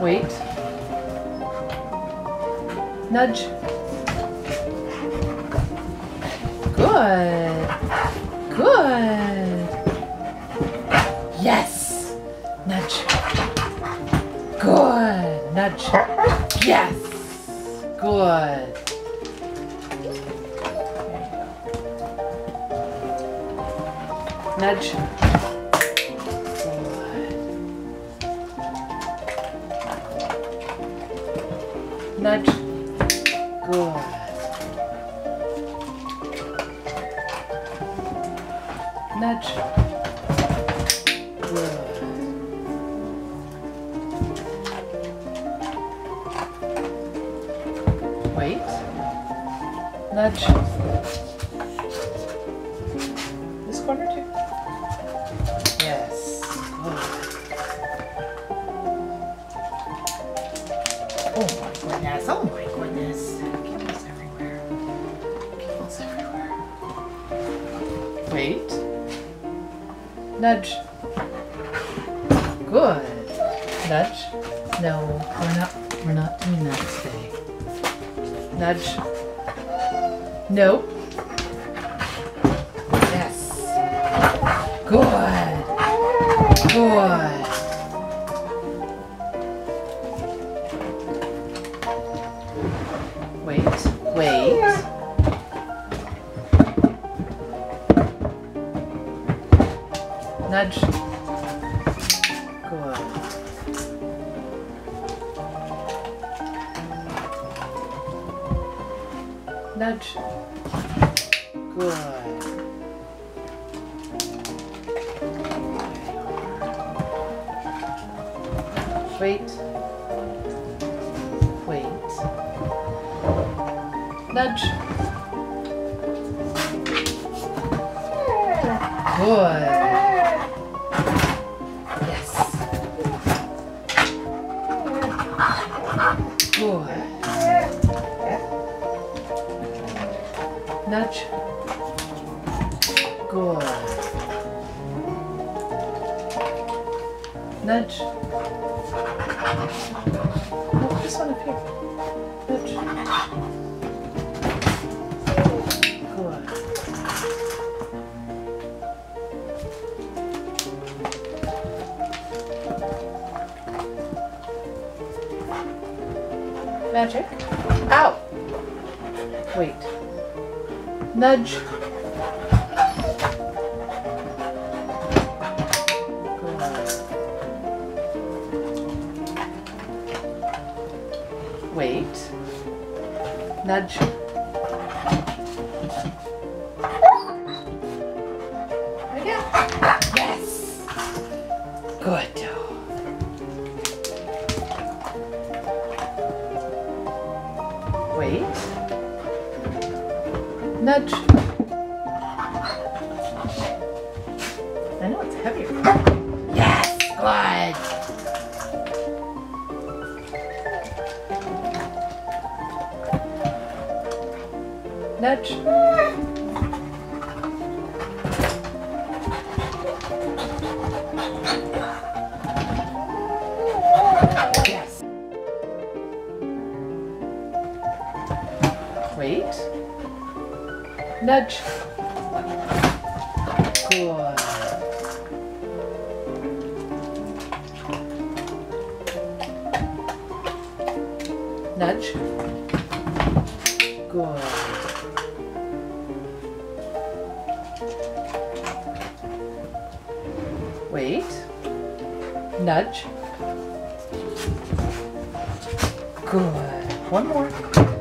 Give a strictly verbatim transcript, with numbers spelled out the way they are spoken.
Wait. Nudge. Good. Good. Yes. Nudge. Good. Nudge. Yes. Good. Nudge. Good. Nudge. Good. Nudge. Good. Wait. Nudge. This corner too? Yes. Good. Oh my goodness. Oh my goodness. Cables everywhere. Cables everywhere. Wait. Nudge. Good. Nudge. No, we're not we're not doing that today. Nudge. No. Yes. Good. Good. Wait. Wait. Nudge. Good. Nudge. Good. Wait. Wait. Nudge. Good. Yes. Good. Nudge. Good. Nudge. Oh, this one up here. Nudge. Good. Magic. Ow! Wait. Nudge. Good. Wait. Nudge. There we go. Yes. Good. Wait. Nudge. I know it's heavier. Yes! Good! Nudge. Yes. Wait. Nudge. Good. Nudge. Good. Wait. Nudge. Good. One more.